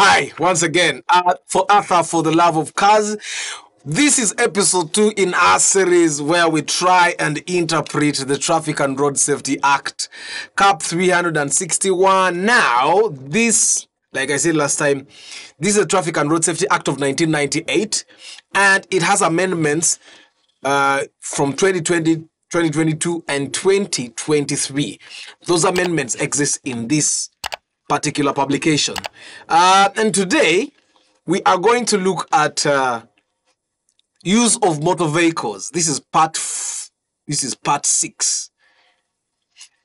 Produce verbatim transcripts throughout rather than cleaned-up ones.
Hi, once again, uh, for Arthur, for the love of cars. This is episode two in our series where we try and interpret the Traffic and Road Safety Act, Cap three sixty-one. Now, this, like I said last time, this is the Traffic and Road Safety Act of nineteen ninety-eight, and it has amendments uh, from twenty twenty, twenty twenty-two, and twenty twenty-three. Those amendments exist in this particular publication. Uh, and today, we are going to look at uh, use of motor vehicles. This is part f this is part six,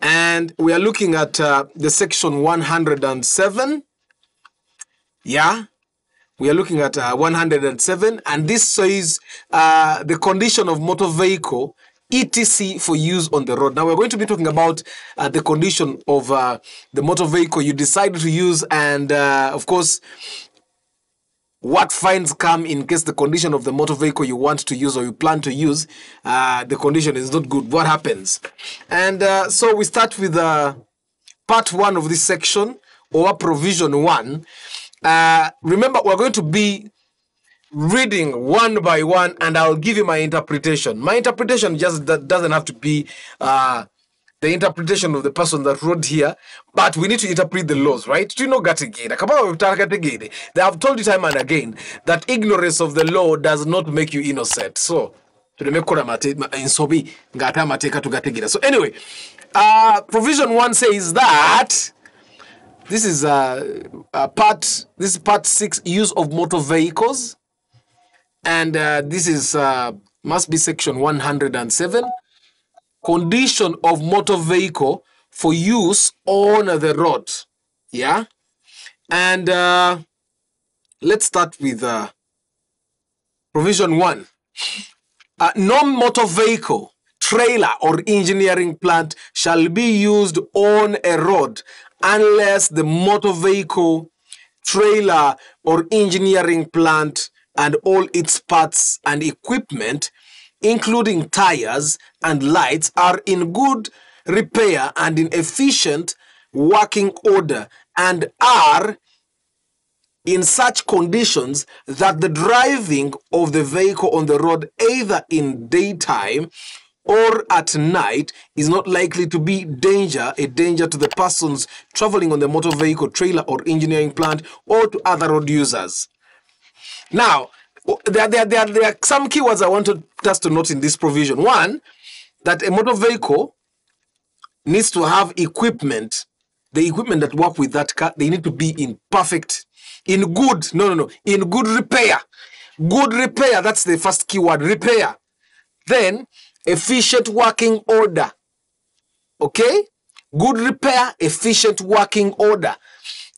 and we are looking at uh, the section one hundred and seven. Yeah, we are looking at uh, one hundred and seven, and this says uh, the condition of motor vehicle E T C for use on the road. Now we're going to be talking about uh, the condition of uh, the motor vehicle you decided to use, and uh, of course, what fines come in case the condition of the motor vehicle you want to use or you plan to use, uh, the condition is not good. What happens? And uh, so we start with uh, part one of this section, or provision one. Uh, remember, we're going to be reading one by one, and I'll give you my interpretation. My interpretation just doesn't have to be uh, the interpretation of the person that wrote here, but we need to interpret the laws, right? Do you know Gatigeda? They have told you time and again that ignorance of the law does not make you innocent. So, so anyway, uh, provision one says that this is uh, a part. This is part six, use of motor vehicles, and uh, this is uh, must be section one hundred and seven. Condition of motor vehicle for use on the road. Yeah, and uh, let's start with uh, provision one. Uh, no motor vehicle, trailer, or engineering plant shall be used on a road unless the motor vehicle, trailer, or engineering plant and all its parts and equipment, including tires and lights, are in good repair and in efficient working order, and are in such conditions that the driving of the vehicle on the road, either in daytime or at night, is not likely to be danger, a danger to the persons traveling on the motor vehicle, trailer, or engineering plant, or to other road users. Now, There, there, there, there are some keywords I wanted us to note in this provision. One, that a motor vehicle needs to have equipment. The equipment that work with that car, they need to be in perfect, in good, no, no, no, in good repair. Good repair, that's the first keyword, repair. Then, efficient working order. Okay? Good repair, efficient working order.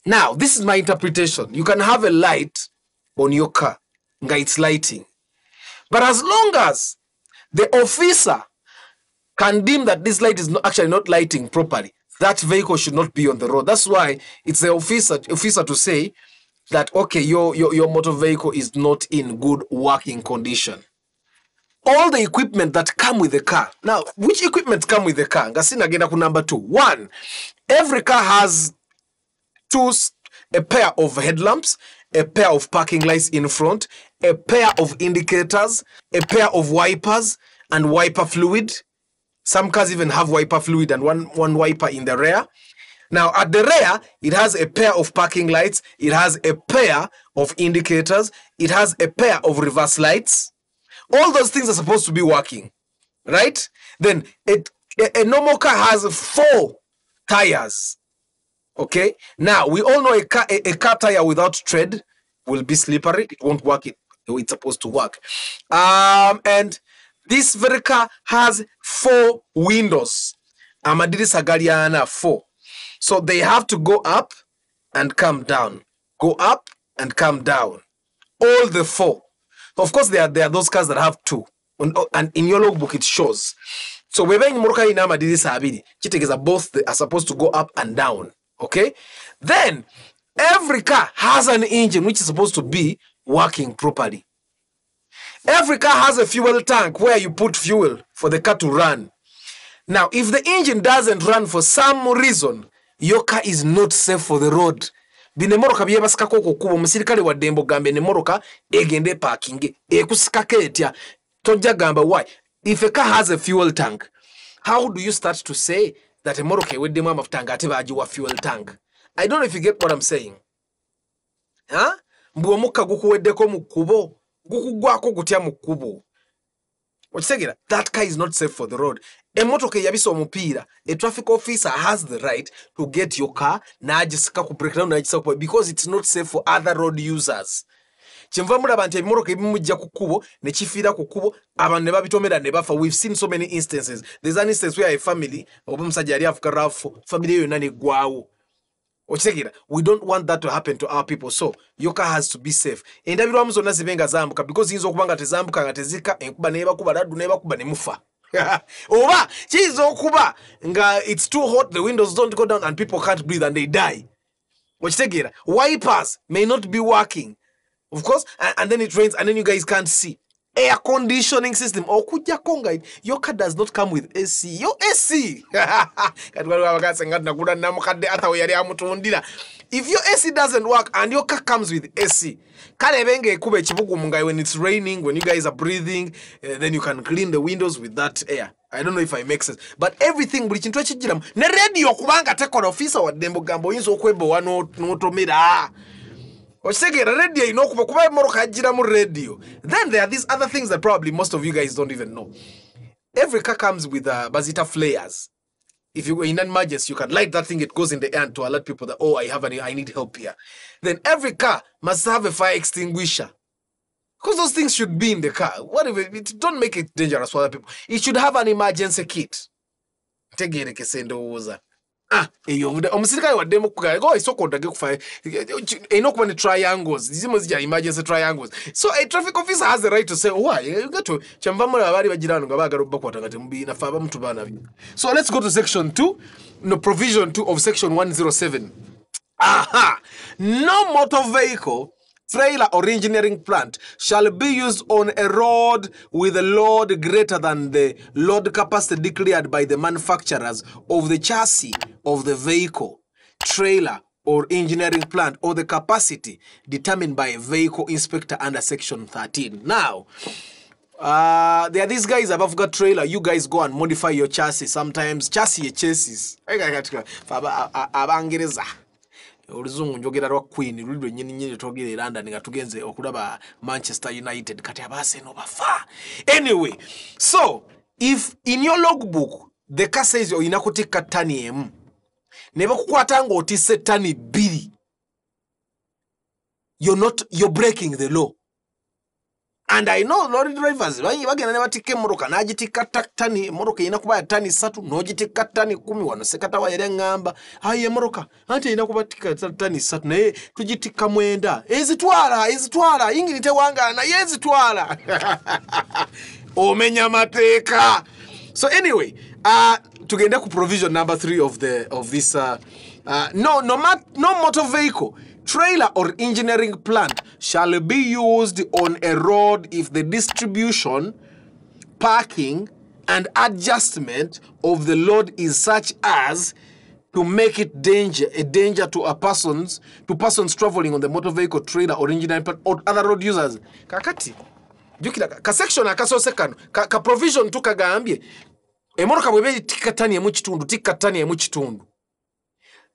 Now, this is my interpretation. You can have a light on your car, it's lighting, but as long as the officer can deem that this light is not, actually not lighting properly, that vehicle should not be on the road. That's why it's the officer officer to say that, okay, your, your your motor vehicle is not in good working condition. All the equipment that come with the car. Now, which equipment come with the car? Ngasina agenda ku number two. One, every car has two, a pair of headlamps, a pair of parking lights in front, a pair of indicators, a pair of wipers and wiper fluid. Some cars even have wiper fluid and one, one wiper in the rear. Now, at the rear, it has a pair of parking lights, it has a pair of indicators, it has a pair of reverse lights. All those things are supposed to be working, right? Then, it, a, a normal car has four tires. Okay, now we all know a car, a, a car tire without tread will be slippery. It won't work it the way it's supposed to work. Um, and this very car has four windows. Amadiri Sagariana, four. So they have to go up and come down. Go up and come down. All the four. Of course, there are, there are those cars that have two. And, and in your logbook, it shows. So whether in Morka in Amadiri Sabidi, Chitekeza, both they are supposed to go up and down. Okay, then every car has an engine which is supposed to be working properly. Every car has a fuel tank where you put fuel for the car to run. Now, if the engine doesn't run for some reason, your car is not safe for the road. Bine moroka biye basikako kukubo musirikale wa dembo gambe ne moroka egende parking ekusikake etya tonja gamba why if a car has a fuel tank how do you start to say that a moroka we demama ftanga ateba ajiwa fuel tank? I don't know if you get what I'm saying. Huh? Mbuo muka gukuwedeko mukubo gukugwako gutya mukubo. That car is not safe for the road. A motoke yabiso mupira. A traffic officer has the right to get your car na ajisika ku break down na ajisika because it's not safe for other road users. Chimva muda bante moroke ibimujja kukubo ne chifira kukubo abantu babitomeda ne bafa. We've seen so many instances. There's an instance where a family obumsajari afukarafu family yonani gwawo. We don't want that to happen to our people. So, your car has to be safe. And every one zona zibenga zambuka because inzo kubanga tezambuka ngatezika enkuba neba kuba dadu neba kuba nemufa. Oba, chizo kuba nga it's too hot, the windows don't go down and people can't breathe and they die. Wipers may not be working. Of course, and, and then it rains and then you guys can't see. Air conditioning system. Okuja konga. Your car does not come with A C. Your A C. If your A C doesn't work and your car comes with A C, when it's raining, when you guys are breathing, uh, then you can clean the windows with that air. I don't know if I make sense. But everything, which into chijilam, ne radio kubanga take on officer wa dembo gambo inzo kwebo wano notomeda. Then there are these other things that probably most of you guys don't even know. Every car comes with uh, bazita flares. If you go in an emergency, you can light that thing, it goes in the air to alert people that, oh, I have an, I need help here. Then every car must have a fire extinguisher. Because those things should be in the car. What if it, it don't make it dangerous for other people. It should have an emergency kit. Take it, Ah, omusirikale wa demo kugaga go isoko ndage kufa enokuwa ni triangles zizimo zija emergency triangles. So a traffic officer has the right to say why you got to chamvamura abali bajirano ngabaga roba kwatangate mbi nafa abantu bana. So let's go to section two, no provision two of section one oh seven. Aha, no motor vehicle, trailer or engineering plant shall be used on a road with a load greater than the load capacity declared by the manufacturers of the chassis of the vehicle, trailer or engineering plant or the capacity determined by a vehicle inspector under section thirteen. Now, uh, there are these guys above got trailer. You guys go and modify your chassis. Sometimes chassis chassis. Olizungu njogera rwa Queen rulidwe nyinyi nyinyi togere London ngatugenze okulaba Manchester United kati abase no bafa. Anyway, so if in your logbook the car says you inakutika tani em neba kukwatanga otise tani bili, you're not you're breaking the law. And I know lorry drivers bagenda ne batike moroka najitika tani moroka inakuba tani satu nojitika tani kumi wanosekata wayere ngamba aye moroka ante inakuba tika tani satu naye tujitika mwenda ezitwala ezitwala ingini tewanga na yezitwala omenya mateka. So anyway, uh tugenda ku provision number three of the of this uh, uh no no mat, no motor vehicle, trailer or engineering plant shall be used on a road if the distribution, parking, and adjustment of the load is such as to make it danger a danger to a persons to persons traveling on the motor vehicle, trailer or engineering plant or other road users. Kakati, ka section akaso second, ka provision tu kagambye. Emoroka bwebe tikatani emuchitundu tikatani emuchitundu.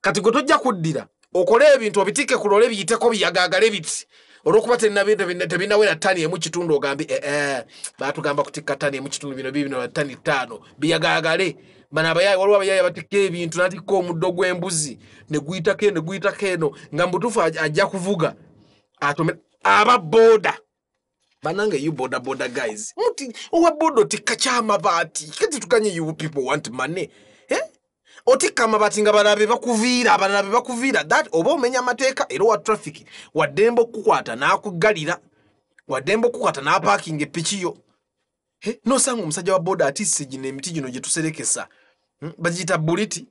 Kati gotojja kudira. Okole ebintu obitike kulole biteko byagagale biti olokubate nabinda binete binawera tani emuchitundu ogambi eh eh batu gamba kutika tani emuchitundu bino bibi na tani tano byagagale bana abayaye walwa abayaye batike ebintu natiko omudogo embuzi ne guita keno guita keno ngambutufa ajja kuvuga atome aba boda banange you boda boda guys muti owa bodo tikacha mabati kiti tukanye you people want money eh otika mabati nga banabe bakuvira banabe bakuvira that obo menya mateka ero wa traffic wadembo kukwata na kugalira wadembo kukwata na parking epichiyo he no sangu msajja wa boda atisi gine miti gino jetuserekesa hmm? Bajita buliti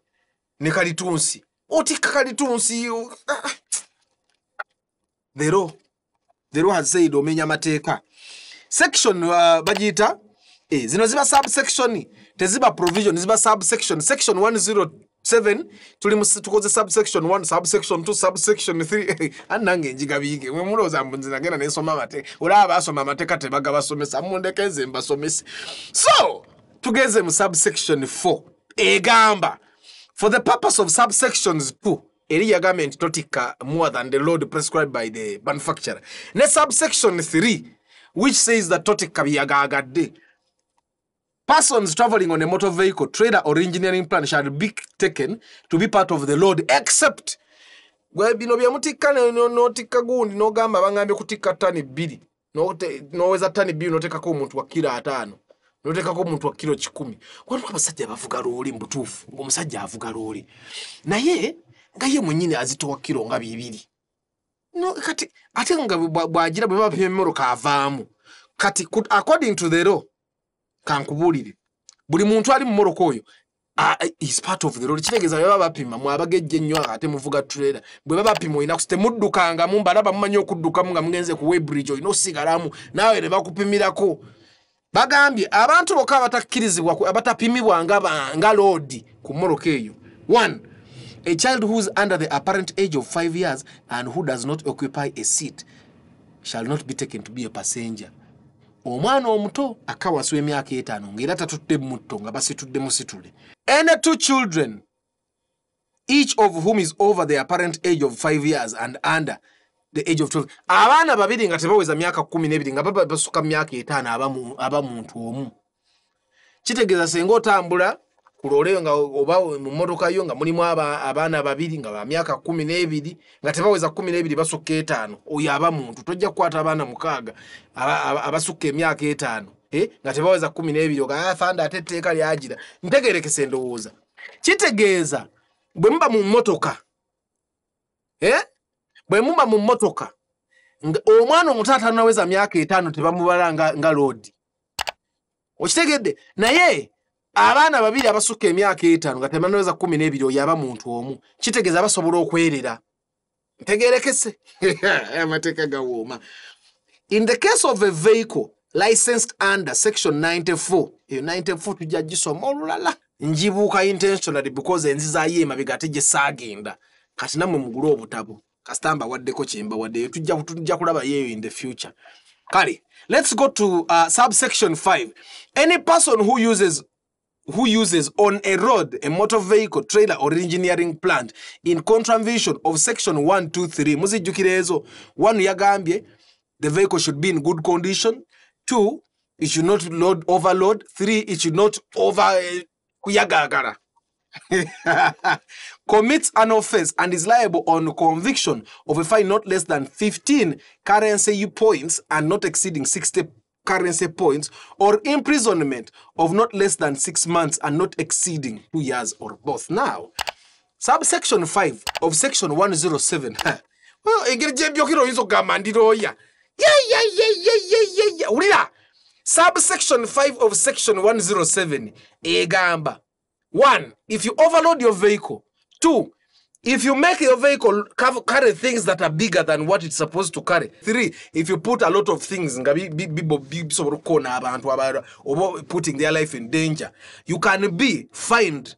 ne kalitunsi otika kalitunsi ah. Thero Thero has said omenya mateka section uh, bajita eh zino ziba subsection ni teziba provision ziba subsection section one oh seven seven tuli mukoze subsection one subsection two subsection three anange njigabige mwe muloza mbunzi nagena nesoma mate ulaba asoma mateka tebaga basomesa mundekeze mbasomesa so tugeze mu subsection four egamba for the purpose of subsections two eri yagame ntotika more than the load prescribed by the manufacturer ne subsection three which says that totika yagagadde persons traveling on a motor vehicle, trader or engineering plan shall be taken to be part of the load, except where bino bya mutika no no tika gundi no gamba bangambe kutika tani bili no no weza tani bili no teka ko muntu wa kilo atano no teka ko muntu wa kilo kikumi kwani abasajja bavuga loli mbutufu omusajja avuga loli na ye ngaye munyine azitowa kilo nga bibili no kati atenga bwajira bwe bapemero kavamu kati according to the law kankubulire buli muntu ali mu Morocco oyo is part of the road kinegeza baba bapima mwabagejje nnyo ate muvuga trailer bwe baba bapima ina kuste muddukanga mumba laba mumanyo okuddukamu nga mugenze ku way bridge oyo osigalamu nawe ne bakupimirako bagambye abantu bokka abatakkirizibwa abatapimibwa nga nga road ku Morocco eyo one a child who is under the apparent age of five years and who does not occupy a seat shall not be taken to be a passenger. Omwana omuto akawaswa emyaka etaano ng'era tatudde mutto nga basitudde musitule. And two children, each of whom is over the apparent age of five years and under the age of twelve. Abaana babiri nga tebaweza myaka kumi n'ebiri nga baba basuka myaka etaano abamu abamuntu omu. Kitegeeza senga otambula ku loole nga oba mu mmotoka yo nga mulimu abaana babiri nga ba myaka kumi n'ebiri nga tebaweza kumi n'ebiri basukka etaano oyo aba muntu tojja kukwata abaana mukaaga abasukka emyaka etaano nga tebaweza kumi n'ebiri oga afanda ate etteeka lyagira ntegerekese endowooza kitegeeza bwe muba mu mmotoka bwe muba mu mmotoka omwana omuto atanaweza myaka etaano tebamubala nga loodi okitegedde naye abaana babiri abasuka emyaka etaano nga tebanaweza kumi n'ebiri oyo aba muntu omu kitegeeza basobola okwerera ntegerekese amateeka gawooma. In the case of a vehicle licensed under section ninety-four eyo ninety-four tujja gisoma olulala njibuuka intentionally because enzizaayo emabega ate gye saagenda kati nammwe mugule obutabo kasitamba waddeko kyemba waddeyo tujja kulaba yeeyo in the future. Kale let's go to uh, subsection five. Any person who uses who uses on a road, a motor vehicle, trailer, or engineering plant in contravention of section one two three. Muzijukirezo. One, yagambye, the vehicle should be in good condition. Two, it should not load overload. Three, it should not over kuyagagara. Commits an offense and is liable on conviction of a fine not less than fifteen currency points and not exceeding sixty currency points or imprisonment of not less than six months and not exceeding two years or both. Now, subsection five of section one oh seven. Well, yeah, yeah, yeah, yeah, yeah, yeah. Subsection five of section one oh seven. Egamba. One, if you overload your vehicle. Two, if you make your vehicle carry things that are bigger than what it's supposed to carry. Three, if you put a lot of things, putting their life in danger, you can be fined.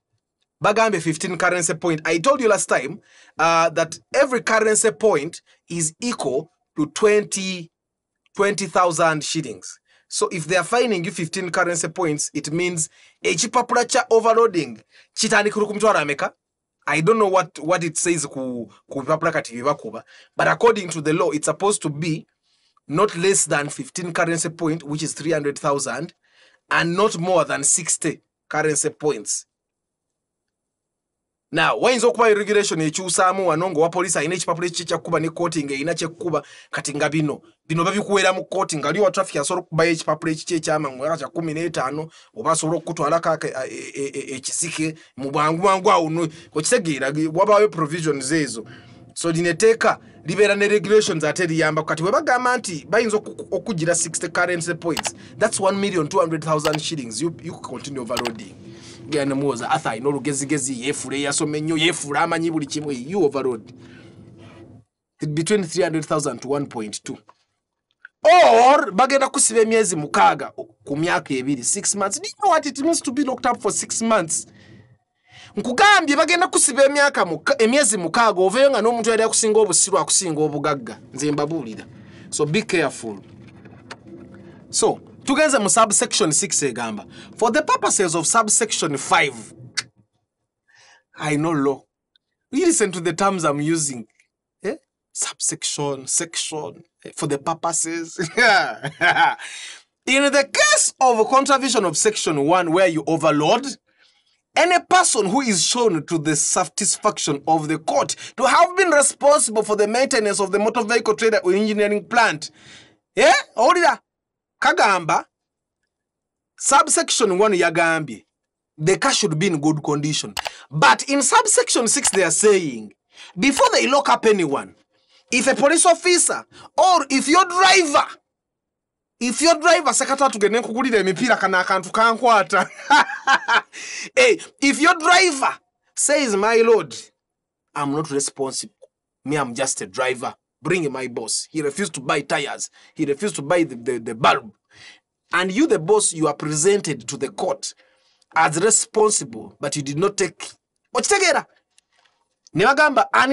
Bagambe fifteen currency point. I told you last time uh, that every currency point is equal to twenty thousand shillings. So if they are fining you fifteen currency points, it means ekipapula kya overloading kitandikira ku mtwala ameka. I don't know what, what it says, but according to the law, it's supposed to be not less than fifteen currency points, which is three hundred thousand, and not more than sixty currency points. Now, why is okuba regulation echusamu wanongo wa police aina chipapula chicha kuba ni koti nge inache kuba katinga bino. Bino babi kuwera mu koti nga liwa traffic asoro kuba ye chipapula chicha ama mwera cha kumi na etaano obasoro kutu alaka ekisike mubangu wangu wa unu. Kochisegira wabawe provisions ezo. So dineteka libera ne regulations ateli yamba kati weba gamanti bayinzo okujira sixty currency points. That's one million two hundred thousand shillings. You you continue overloading. Muza atha ino lugezigezi yefule yasomenyo yefula amanyi buli kimu you overload between three hundred thousand to one point two or bagenda kusiba emyezi mukaaga ku myaka ebiri six months. Do you know what it means to be locked up for six months? Nkugambye bagenda kusiba emyaka emyezi mukaaga oveyo nga n'omuntu yali akusinga obusiru akusinga obugagga. Nze mbabuulira. So be careful. So, tugenze mu subsection six egamba. For the purposes of subsection five, I know law. You listen to the terms I'm using. Eh? Subsection, section, for the purposes. In the case of a contravention of section one where you overload, any person who is shown to the satisfaction of the court to have been responsible for the maintenance of the motor vehicle trader or engineering plant. Eh? Hold it up. Kagamba, subsection one yagambi, the car should be in good condition. But in subsection six, they are saying, before they lock up anyone, if a police officer or if your driver, if your driver, hey, if your driver says, my lord, I'm not responsible. Me, I'm just a driver. Bring my boss. He refused to buy tires. He refused to buy the, the, the bulb. And you, the boss, you are presented to the court as responsible, but you did not take. And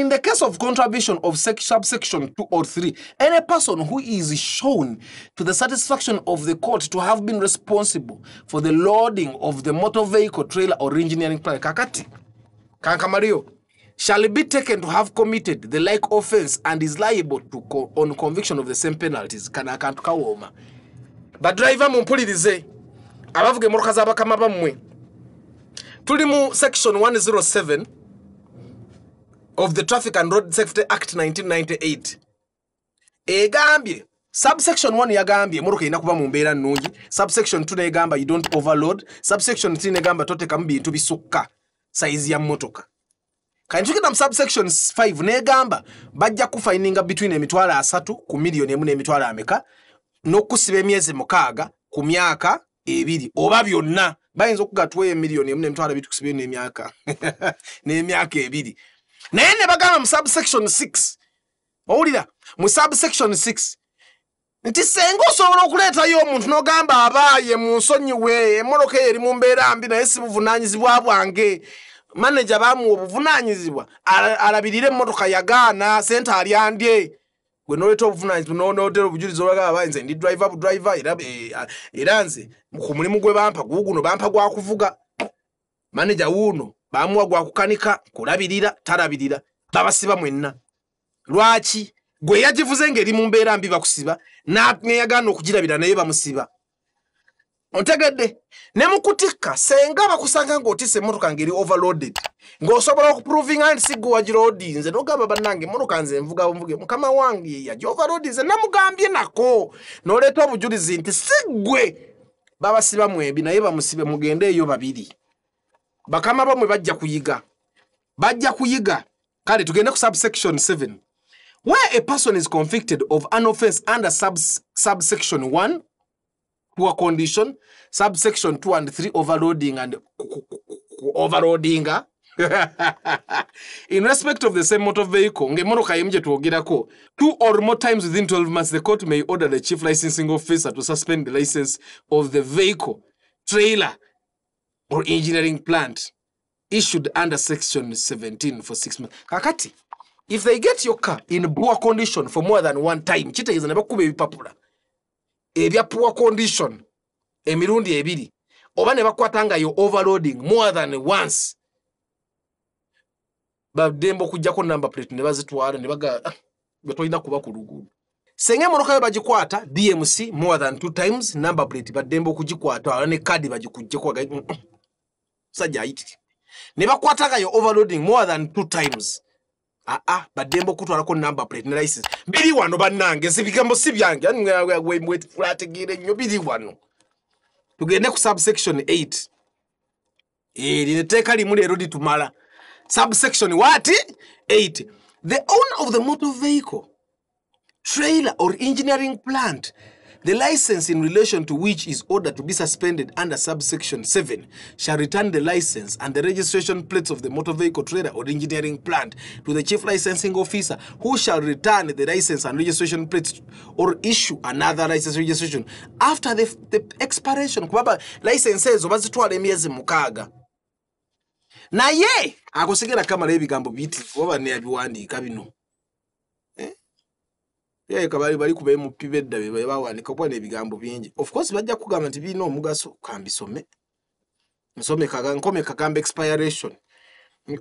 in the case of contravention of subsection two or three, any person who is shown to the satisfaction of the court to have been responsible for the loading of the motor vehicle, trailer, or engineering plant, kakati, kankamario, shall be taken to have committed the like offense and is liable to co on conviction of the same penalties. Kana akantu kawoma. But driver mumpulirize. Abavuge moroka zabakama bamwe. Tuli mu section one oh seven of the Traffic and Road Safety Act nineteen ninety-eight. Egambye. Subsection one yagambye moroka inakuba mumbeera nnungi. Subsection two negamba you don't overload. Subsection three negamba toteka mbintu bisukka size ya motoka. Can you get subsection five? Negamba, bajja kufininga between emitwala asatu ku milioni emu n'emitwala ameka n'okusiba emyezi mukaaga ku myaka ebiri oba byonna bayinza okugatwa emilioni emu n'emitwala bitu kusiba n'emyaka n'emyaka ebiri. Naye ne bagamba mu subsection six. Owulira mu subsection six. Nti senga osobola okuleetayo omuntu n'ogamba abaaye mu nsonyiwe emmotoka eri mu mbeera mbi naye si buvunaanyizibwa bwange. Manager bamu obuvunaanyizibwa alabirire motoka yagaana sente alyandye gwe noleta obuvunaanyizibwa n'onotera obujulizi olwagaba bayinze ndi driver bu driver era era nze ku mulimu gwe bampa guguno bampa gwa kuvuga manager wuno bamuwa gwa kukanika kulabirira talabirira babasiba mwenna lwaki gwe yagivuze ngeri mu mbeera mbi bakusiba n'ayagaana okugirabira naye bamusiba. Ontegedde ne mukutika senga bakusanga ng'otise emmotoka ngeri overloaded ng'osobola okupruvinga nti sigwe wagiroodinze n'ogamba bannange emmotoka nze nvuga nvuge mukama wange yagioverloadinze namugambye nako n'oleeta obujulizi nti sigwe babasiba mwembi naye bamusibe mugende eyo babiri bakama bamwe bajja kuyiga bajja kuyiga. Kale tugende ku subsection seven where a person is convicted of an offense under subs, subsection one poor condition, subsection two and three, overloading and overloading. In respect of the same motor vehicle, two or more times within twelve months, the court may order the chief licensing officer to suspend the license of the vehicle, trailer, or engineering plant issued under section seventeen for six months. Kakati, if they get your car in poor condition for more than one time, chita is never kube popular. Ebya poor condition emirundi ebiri oba ne bakwatanga yo overloading more than once babdembo kujja ko number plate ne bazitwala ne baga batoyina kuba ku luguudo senge moroka yo bajikwata D M C more than two times number plate badembo kujikwata ne card bajikujje kwa sajja yiti ne bakwatanga yo overloading more than two times. Ah ah, badembo kutwala ko number plate ne license. Biri wano bannange sibigambo sibyange anwe we wait flategire nyo biri wano. Tugende ku subsection eight. Eh lineteka limule erodi tumala. Subsection what? eight. The owner of the motor vehicle, trailer or engineering plant, the license in relation to which is ordered to be suspended under subsection seven shall return the license and the registration plates of the motor vehicle trader or engineering plant to the chief licensing officer who shall return the license and registration plates or issue another license registration after the, the expiration. Kubaba licenses obazitwala emyezi mukaaga. Na ye, akosekera kamala ebigambo biti, wabane yabiwandika bino. Eh? Ye kabali bali kubaye mu pibedda be bawandika kwa n'ebigambo bingi. Of course bajja kugamba nti bino omugaso kambisome. Musome kaga nkome kakamba expiration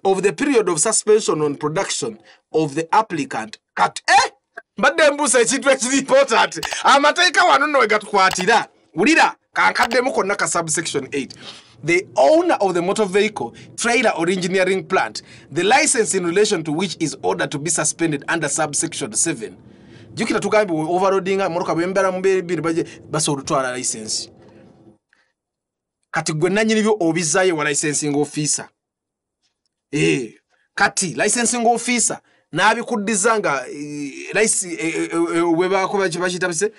of the period of suspension on production of the applicant. Kat eh? Mbadde mbusa ekintu ekiri important. Amateeka wano nno we gatukwatira. Ulira kankadde mu konna ka subsection eight. The owner of the motor vehicle, trailer or engineering plant, the license in relation to which is ordered to be suspended under subsection seven. Jukira tugambi overloadinga moroka bembera mbe biribaje basolutwala license. Kati gwenanye nibyo obizaye wa licensing officer. Eh, kati licensing officer nabi kudizanga license weba ko bachita bise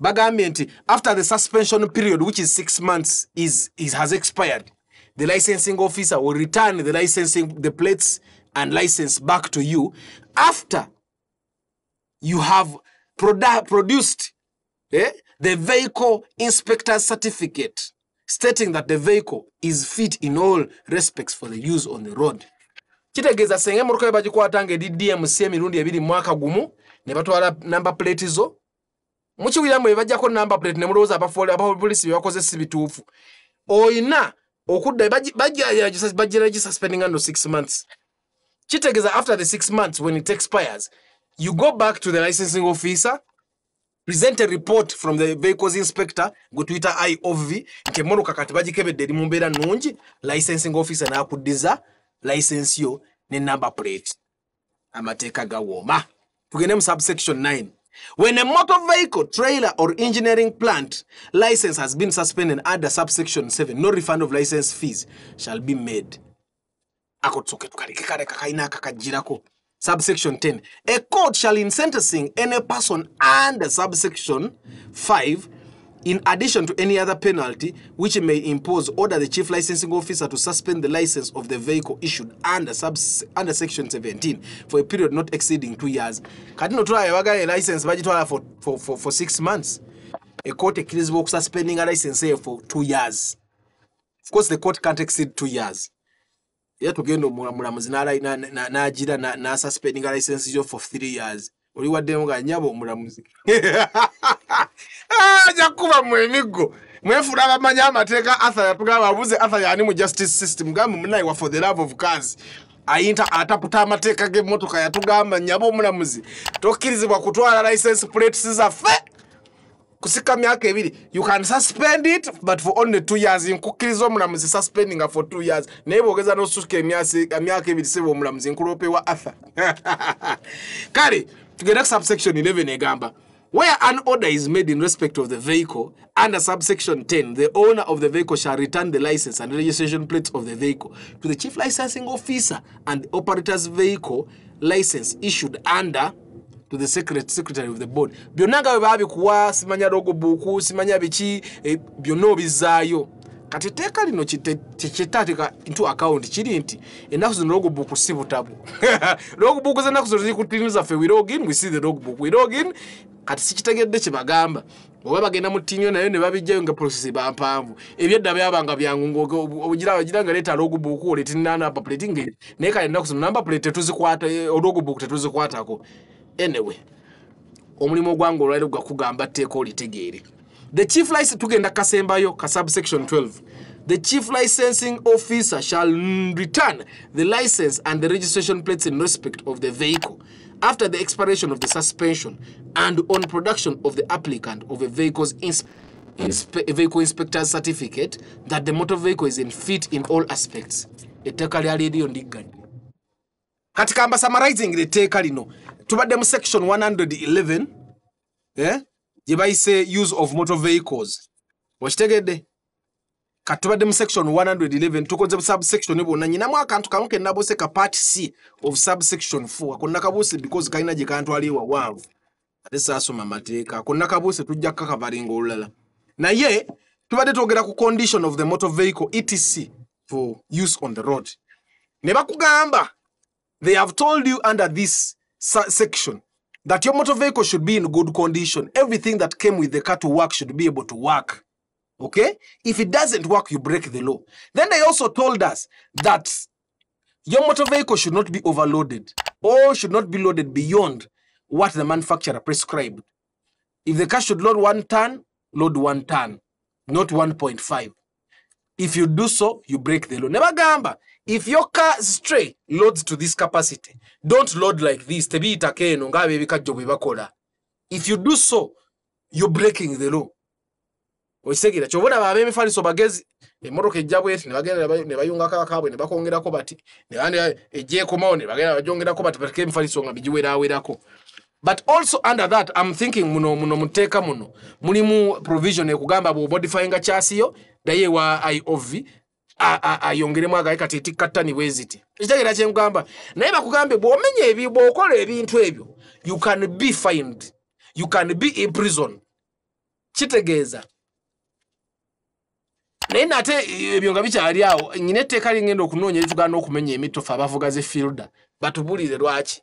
Bagamenti, after the suspension period, which is six months, is, is has expired, the licensing officer will return the licensing, the plates and license back to you after you have produ produced eh, the vehicle inspector's certificate stating that the vehicle is fit in all respects for the use on the road. Chitegeza senge muruka yebaji kwa tange D D M C mirundi yabidi mwaka gumu, nebatuwala number plate zo. Muchi wilamu yevajako number plate nemuroza abafole abapolisi bewakoze sibituufu oyina okudda baji baji baji suspending under six months chitegeza after the six months when it expires you go back to the licensing officer present a report from the vehicles inspector go Twitter I O V nkemoro kakati baji kebedde limumbera nungi licensing officer na akudiza license yo ne number plate amateeka gawoma tugende mu subsection nine. When a motor vehicle, trailer, or engineering plant license has been suspended under subsection seven, no refund of license fees shall be made. Subsection ten. A court shall in sentencing any person under subsection five, in addition to any other penalty, which may impose, order the chief licensing officer to suspend the license of the vehicle issued under subs under section seventeen for a period not exceeding two years. Kadino try a license budget for for for for six months. A court accused work suspending a license here for two years. Of course, the court can't exceed two years. Yet again, no muramuzinara na na na jira na na suspending a license for three years. Oli wadde nga nyabo muramuzi. Ah, jakuba mwemigo. Mwefura abamanya amateka Arthur yatugaba abuze Arthur yani mu justice system gamu munayi wa for the love of cars. Ayinta ataputa amateka ge motoka yatugamba nyabo muramuzi. Tokirizibwa kutwala license plates zaffe. Kusika myaka ebiri. You can suspend it but for only two years. Nkukirizwa muramuzi suspending for two years. Nebo geza no suske myaka ebiri sebo muramuzi nkulope wa Arthur. Kari to get subsection eleven egamba. Where an order is made in respect of the vehicle, under subsection ten, the owner of the vehicle shall return the license and registration plates of the vehicle to the chief licensing officer and the operator's vehicle license issued under to the secretary of the board. Bionaga webabi kuwa, simanya rogo buku, simanya bichi, biono bizayo. Katiteka lino chitatika into account chiri inti. Enaku zinu logbook sivu tabu. Logbook zenaku zinu kutiniza fe we log in, we see the logbook. We log in, katisichitage deche bagamba. Mwema gena mutinyo na yone babi jayo nga prosesi bampamu. Ebiye dabe haba nga biangungo. Ujira wajira nga leta logbook ule tinana hapa plate inge. Neka enaku zinu namba plate tetuzi kuata, logbook tetuzi kuata ako. Anyway, omulimo gwango lwale kwa kugamba teko ulitegeri. The chief license tugenda kasembayo ka subsection twelve. The chief licensing officer shall return the license and the registration plates in respect of the vehicle after the expiration of the suspension and on production of the applicant of a vehicle's inspe inspe vehicle inspector's certificate that the motor vehicle is in fit in all aspects. Katika amba summarizing the teka lino. Tubadde mu section one eleven. Eh? Jibai say use of motor vehicles. Washtegede. Katubadem section one eleven. Tukonze subsection nebo. Na nyinamu akantu kanunke nabose ka part C of subsection four. Akona kabose because kaina jikantu aliwa wavu. Adesa aso mamateka. Akona kabose tujaka kavaringo ulala. Na ye, tubade togera ku condition of the motor vehicle et cetera for use on the road. Neba kugamba. They have told you under this section that your motor vehicle should be in good condition. Everything that came with the car to work should be able to work. Okay? If it doesn't work, you break the law. Then they also told us that Your motor vehicle should not be overloaded or should not be loaded beyond what the manufacturer prescribed. If the car should load one ton, load one ton, not one point five. If you do so, you break the law. Never gamba. If your car stray, loads to this capacity. Don't load like this. If you do so, you're breaking the law. Oisegira chobona babe mifaliso bagezi emoroka ejabwe eti nebagenda nebayunga kaka kabwe nebakongera ko bati nebande eje komao nebagenda bajongera ko bati patike mifaliso nga bijiwera awerako. But also under that I'm thinking muno muno muteka muno mulimu provision ekugamba bo modifying chasiyo daye wa I O V ayongeremu agaika titi katani weziti ekitegeera kye mugamba naye bakugambe bo omenye ebi bo okola ebintu ebyo you can be fined, you can be in prison kitegeza. Naye nate ebyonga bikyali awo nyine teka lingenda okunoonya etugaana okumenya emitofu abavuga ze fielder batubulize lwaki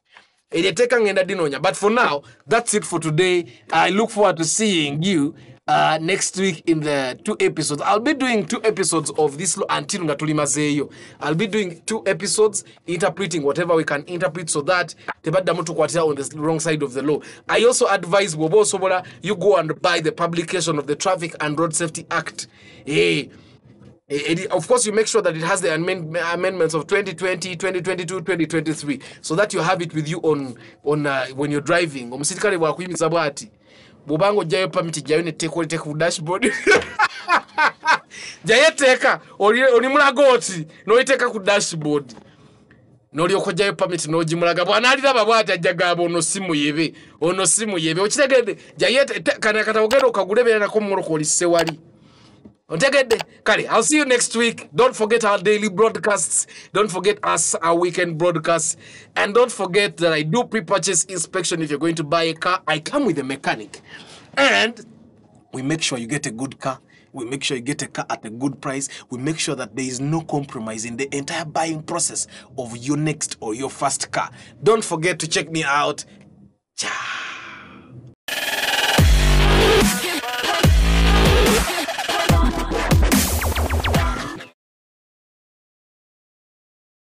eryo teka ngenda dinoonya. But for now that's it for today. I look forward to seeing you uh, next week in the two episodes. I'll be doing two episodes of this law until nga tulimazeeyo. I'll be doing two episodes interpreting whatever we can interpret so that tebadda mutu kwatira on the wrong side of the law. I also advise bwoba osobola you go and buy the publication of the Traffic and Road Safety Act. Hey, it, of course, you make sure that it has the amend, amendments of twenty twenty, twenty twenty-two, twenty twenty-three, so that you have it with you on on uh, when you're driving. Omusitikale bwakuyimiza bwati bobango jayo pamiti jayo ne take take ku dashboard. Jayo teka oli mulagoti no iteka ku dashboard. No lyoko jayo pamiti no jimulaga bwana ali laba bwati ajagabo no simu yebe ono simu yebe okitegede jayo kana katawogero okagulebera nako muloko oli sewali. I'll see you next week. Don't forget our daily broadcasts. Don't forget us, our weekend broadcasts. And don't forget that I do pre-purchase inspection. If you're going to buy a car, I come with a mechanic. And we make sure you get a good car. We make sure you get a car at a good price. We make sure that there is no compromise in the entire buying process of your next or your first car. Don't forget to check me out. Ciao.